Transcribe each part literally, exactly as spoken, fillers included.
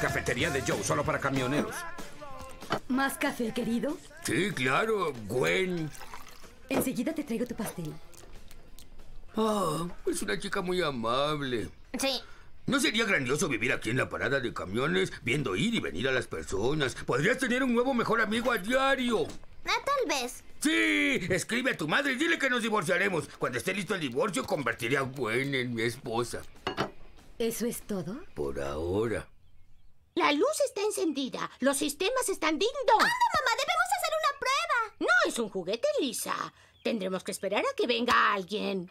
Cafetería de Joe, solo para camioneros. ¿Más café, querido? Sí, claro, Gwen. Enseguida te traigo tu pastel. Ah, es una chica muy amable. Sí. ¿No sería grandioso vivir aquí en la parada de camiones, viendo ir y venir a las personas? Podrías tener un nuevo mejor amigo a diario. Ah, tal vez. Sí, escribe a tu madre y dile que nos divorciaremos. Cuando esté listo el divorcio, convertiré a Gwen en mi esposa. ¿Eso es todo? Por ahora. La luz está encendida. Los sistemas están ding dong. ¡Anda, mamá! ¡Debemos hacer una prueba! No es un juguete, Lisa. Tendremos que esperar a que venga alguien.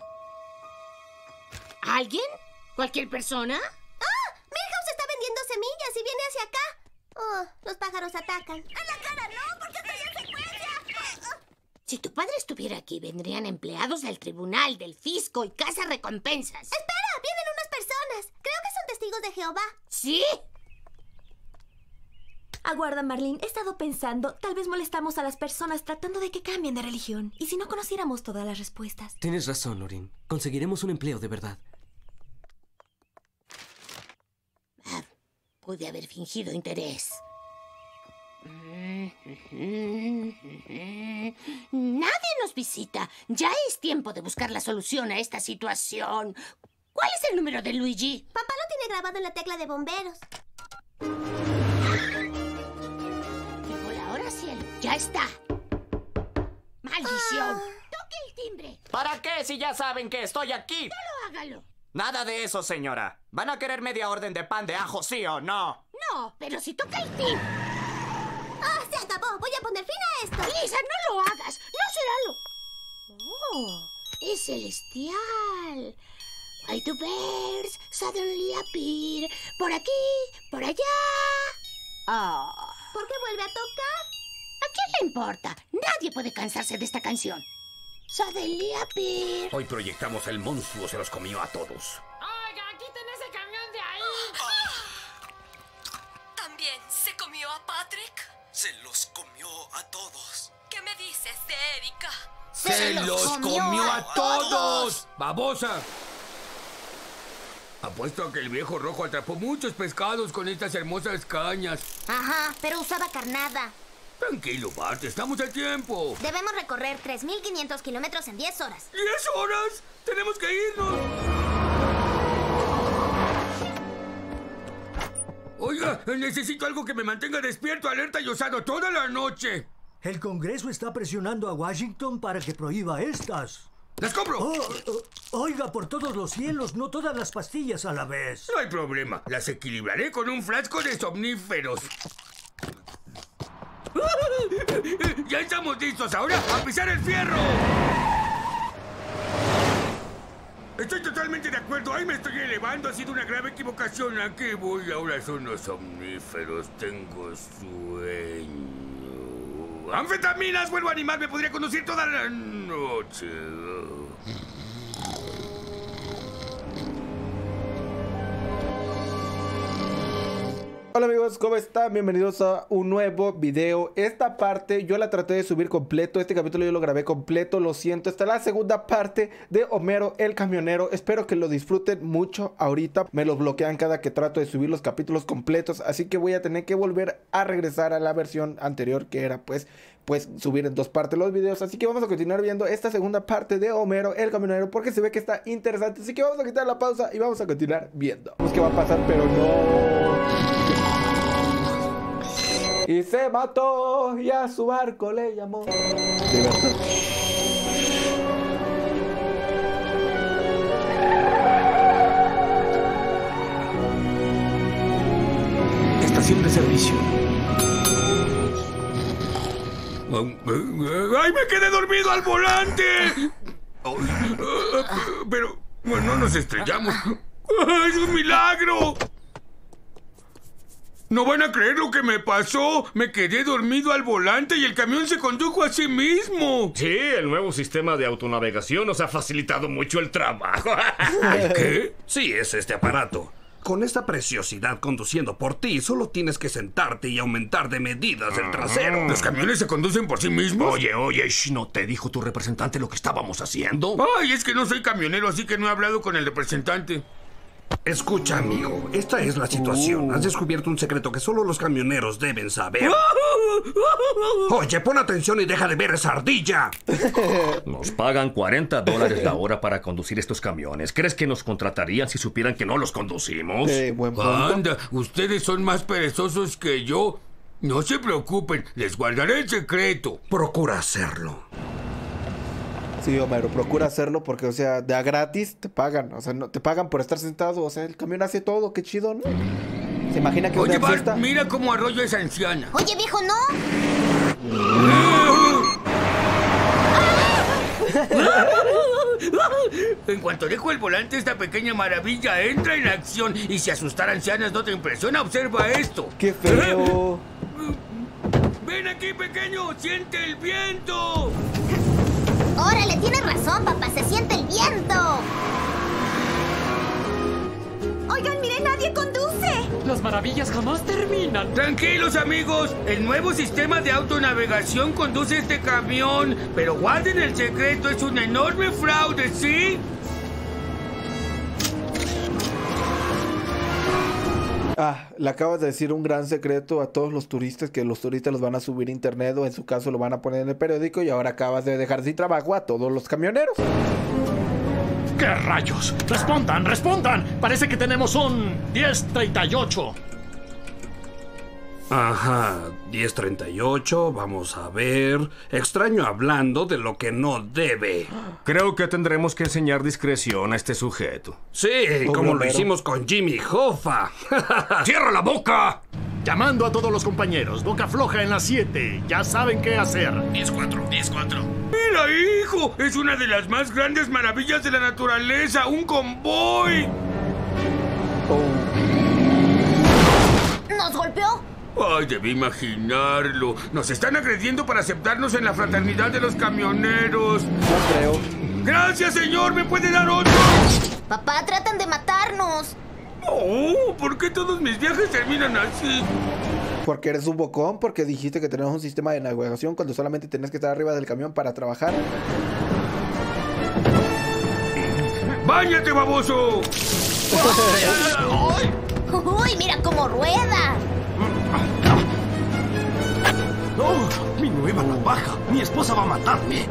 ¿Alguien? ¿Cualquier persona? ¡Ah! Milhouse está vendiendo semillas y viene hacia acá. Oh, los pájaros atacan. ¡A la cara no! ¡Porque estoy en secuencia! Si tu padre estuviera aquí, vendrían empleados del tribunal, del fisco y casa recompensas. ¡Espera! ¡Vienen unas personas! Creo que son testigos de Jehová. ¿Sí? Aguarda, Marlene. He estado pensando, tal vez molestamos a las personas tratando de que cambien de religión. ¿Y si no conociéramos todas las respuestas? Tienes razón, Lorin. Conseguiremos un empleo de verdad. Ah, pude haber fingido interés. Nadie nos visita. Ya es tiempo de buscar la solución a esta situación. ¿Cuál es el número de Luigi? Papá lo tiene grabado en la tecla de bomberos. Cielo, ya está. ¡Maldición! Ah. ¡Toque el timbre! ¿Para qué si ya saben que estoy aquí? ¡Solo hágalo! Nada de eso, señora. ¿Van a querer media orden de pan de ajo, sí o no? No, pero si toca el timbre. ¡Ah, se acabó! Voy a poner fin a esto. Lisa, no lo hagas. No será lo... ¡Oh! Es celestial. Why do birds suddenly appear? Por aquí, por allá. Ah. Oh. ¿Por qué vuelve a tocar? ¿A quién le importa? Nadie puede cansarse de esta canción. Sabelía Pi. Hoy proyectamos el monstruo, se los comió a todos. Oiga, quiten ese camión de ahí. Oh. ¿También se comió a Patrick? Se los comió a todos. ¿Qué me dices de Erika? Se, se los, los comió, comió a, a todos. todos. ¡Babosa! Apuesto a que el viejo rojo atrapó muchos pescados con estas hermosas cañas. Ajá, pero usaba carnada. Tranquilo, Bart, estamos a tiempo. Debemos recorrer tres mil quinientos kilómetros en diez horas. ¿diez horas? ¡Tenemos que irnos! Oiga, necesito algo que me mantenga despierto, alerta y osado toda la noche. El Congreso está presionando a Washington para que prohíba estas. ¡Las compro! Oh, oh, oiga, por todos los cielos, no todas las pastillas a la vez. No hay problema, las equilibraré con un frasco de somníferos. ¡Ya estamos listos! ¡Ahora a pisar el fierro! Estoy totalmente de acuerdo. Ahí me estoy elevando. Ha sido una grave equivocación. ¿A qué voy? Ahora son los somníferos. Tengo sueño. ¡Anfetaminas! ¡Vuelvo a animarme! Podría conducir toda la noche. Hola amigos, ¿cómo están? Bienvenidos a un nuevo video. Esta parte yo la traté de subir completo. Este capítulo yo lo grabé completo, lo siento. Esta es la segunda parte de Homero el camionero. Espero que lo disfruten mucho. Ahorita me lo bloquean cada que trato de subir los capítulos completos, así que voy a tener que volver a regresar a la versión anterior, que era pues pues subir en dos partes los videos. Así que vamos a continuar viendo esta segunda parte de Homero el camionero, porque se ve que está interesante. Así que vamos a quitar la pausa y vamos a continuar viendo. Vamos que va a pasar, pero no... Y se mató, y a su barco le llamó. De verdad. Estación de servicio. ¡Ay, me quedé dormido al volante! Pero, bueno, nos estrellamos. ¡Es un milagro! No van a creer lo que me pasó. Me quedé dormido al volante y el camión se condujo a sí mismo. Sí, el nuevo sistema de autonavegación nos ha facilitado mucho el trabajo. ¿El qué? Sí, es este aparato. Con esta preciosidad conduciendo por ti, solo tienes que sentarte y aumentar de medidas el trasero. ¿Los camiones se conducen por sí mismos? Oye, oye, shh, ¿no te dijo tu representante lo que estábamos haciendo? Ay, es que no soy camionero, así que no he hablado con el representante. Escucha, amigo, esta es la situación. Uh. Has descubierto un secreto que solo los camioneros deben saber. Oye, pon atención y deja de ver esa ardilla. Nos pagan cuarenta dólares la hora para conducir estos camiones. ¿Crees que nos contratarían si supieran que no los conducimos? Eh, buen punto. Anda, ustedes son más perezosos que yo. No se preocupen, les guardaré el secreto. Procura hacerlo. Sí, Homero, procura hacerlo porque, o sea, de a gratis te pagan. O sea, no, te pagan por estar sentado. O sea, el camión hace todo, qué chido, ¿no? ¿Se imagina que... Oye, Bart, mira cómo arrolla esa anciana. Oye, viejo, ¿no? En cuanto dejo el volante, esta pequeña maravilla entra en acción. Y si asustar a ancianas no te impresiona, observa esto. ¡Qué feo! ¡Ven aquí, pequeño! ¡Siente el viento! ¡Órale! Tienes razón, papá. Se siente el viento. Oigan, miren, nadie conduce. Las maravillas jamás terminan. Tranquilos, amigos. El nuevo sistema de autonavegación conduce este camión. Pero guarden el secreto. Es un enorme fraude, ¿sí? Ah, le acabas de decir un gran secreto a todos los turistas, que los turistas los van a subir a internet o en su caso lo van a poner en el periódico, y ahora acabas de dejar sin trabajo a todos los camioneros. ¡Qué rayos! ¡Respondan, respondan! Parece que tenemos un diez treinta y ocho. Ajá, diez treinta y ocho, vamos a ver... Extraño hablando de lo que no debe. Creo que tendremos que enseñar discreción a este sujeto. Sí, oh, como lo hicimos con Jimmy Hoffa. ¡Cierra la boca! Llamando a todos los compañeros, boca floja en las siete. Ya saben qué hacer. diez cuatro, diez cuatro. ¡Mira, hijo! Es una de las más grandes maravillas de la naturaleza, un convoy. Oh. ¿Nos golpeó? Ay, debí imaginarlo. Nos están agrediendo para aceptarnos en la fraternidad de los camioneros. No creo. ¡Gracias, señor! ¿Me puede dar otro? Papá, tratan de matarnos. Oh, ¿por qué todos mis viajes terminan así? Porque eres un bocón, porque dijiste que tenemos un sistema de navegación cuando solamente tenías que estar arriba del camión para trabajar. ¡Báñate, baboso! ¡Uy, mira cómo rueda! ¡Oh! ¡Mi nueva navaja! ¡Mi esposa va a matarme!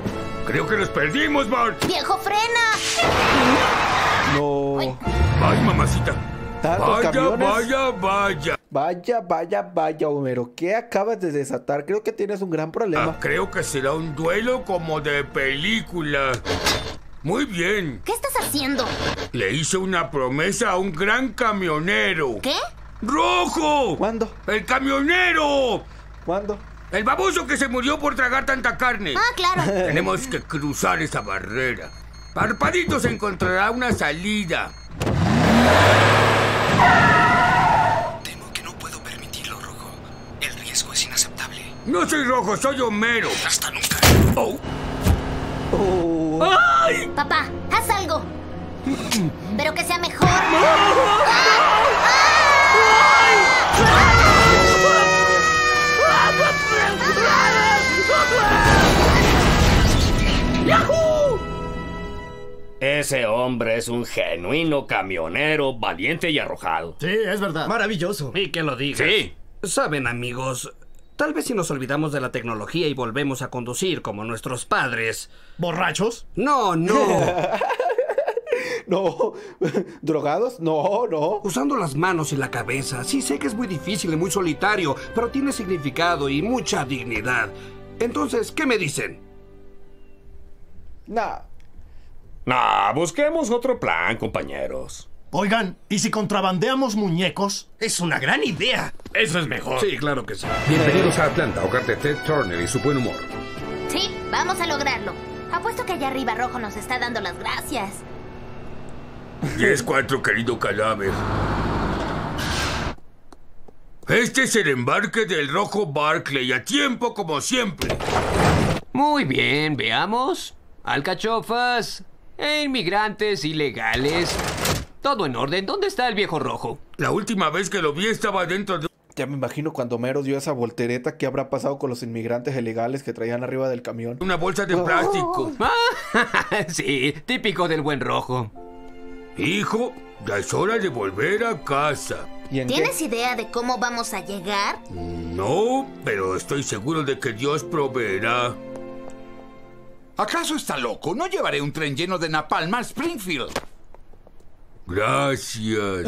¡Creo que los perdimos, Bart! ¡Viejo, frena! ¡No! ¡Ay, Ay mamacita! ¡Vaya, camiones? vaya, vaya! Vaya, vaya, vaya, Homero. ¿Qué acabas de desatar? Creo que tienes un gran problema. Ah, creo que será un duelo como de película. Muy bien. ¿Qué estás haciendo? Le hice una promesa a un gran camionero. ¿Qué? ¡Rojo! ¿Cuándo? ¡El camionero! ¿Cuándo? El baboso que se murió por tragar tanta carne. Ah, claro. Tenemos que cruzar esa barrera. Parpadito se encontrará una salida. Temo que no puedo permitirlo, Rojo. El riesgo es inaceptable. No soy Rojo, soy Homero. Hasta nunca. Oh. Oh. ¡Ay! Papá, haz algo. Pero que sea mejor. ¡Yahoo! Ese hombre es un genuino camionero, valiente y arrojado. Sí, es verdad. Maravilloso. Y que lo digas. Sí. Saben, amigos, tal vez si nos olvidamos de la tecnología y volvemos a conducir como nuestros padres. ¿Borrachos? No, no. No, ¿drogados? No, no. Usando las manos y la cabeza. Sí, sé que es muy difícil y muy solitario, pero tiene significado y mucha dignidad. Entonces, ¿qué me dicen? Nah. Nah, busquemos otro plan, compañeros. Oigan, ¿y si contrabandeamos muñecos? ¡Es una gran idea! ¡Eso es mejor! Sí, claro que sí. Bienvenidos a Atlanta, hogar de Ted Turner y su buen humor. Sí, vamos a lograrlo. Apuesto que allá arriba Rojo nos está dando las gracias. diez cuatro, querido cadáver. Este es el embarque del Rojo Barclay, a tiempo como siempre. Muy bien, veamos. Alcachofas, e inmigrantes ilegales. Todo en orden. ¿Dónde está el viejo Rojo? La última vez que lo vi estaba dentro de... Ya me imagino cuando Homero dio esa voltereta, ¿qué habrá pasado con los inmigrantes ilegales que traían arriba del camión? Una bolsa de plástico. Oh. Ah, sí, típico del buen Rojo. Hijo, ya es hora de volver a casa. ¿Tienes idea de cómo vamos a llegar? No, pero estoy seguro de que Dios proveerá. ¿Acaso está loco? No llevaré un tren lleno de napalm a Springfield. Gracias.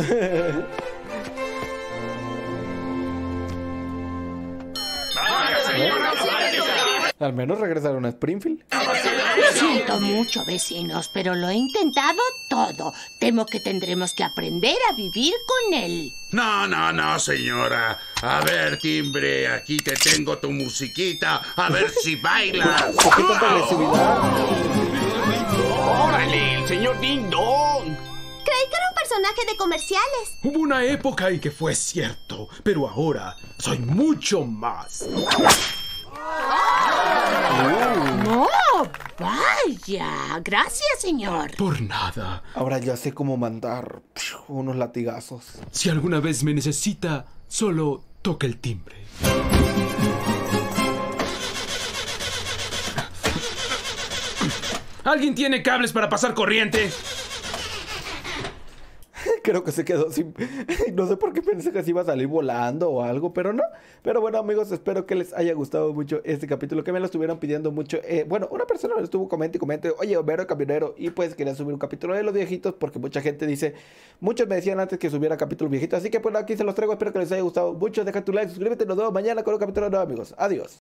Al menos regresaron a Springfield. Lo siento mucho, vecinos, pero lo he intentado todo. Temo que tendremos que aprender a vivir con él. No, no, no, señora. A ver, timbre, aquí te tengo tu musiquita. A ver si bailas. ¿Qué tanta agresividad? ¡Órale, el señor Ding Dong! Creí que era un personaje de comerciales. Hubo una época en que fue cierto, pero ahora soy mucho más. ¡No! ¡Vaya! Gracias, señor. Por nada. Ahora ya sé cómo mandar unos latigazos. Si alguna vez me necesita, solo toca el timbre. ¿Alguien tiene cables para pasar corriente? Creo que se quedó sin... No sé por qué pensé que se iba a salir volando o algo, pero no. Pero bueno, amigos, espero que les haya gustado mucho este capítulo, que me lo estuvieron pidiendo mucho. Eh, bueno, una persona me estuvo comentando y comentando, oye, Homero Camionero, y pues quería subir un capítulo de los viejitos, porque mucha gente dice... Muchos me decían antes que subiera capítulo viejito, así que bueno, aquí se los traigo. Espero que les haya gustado mucho. Deja tu like, suscríbete, nos vemos mañana con un capítulo nuevo, amigos. Adiós.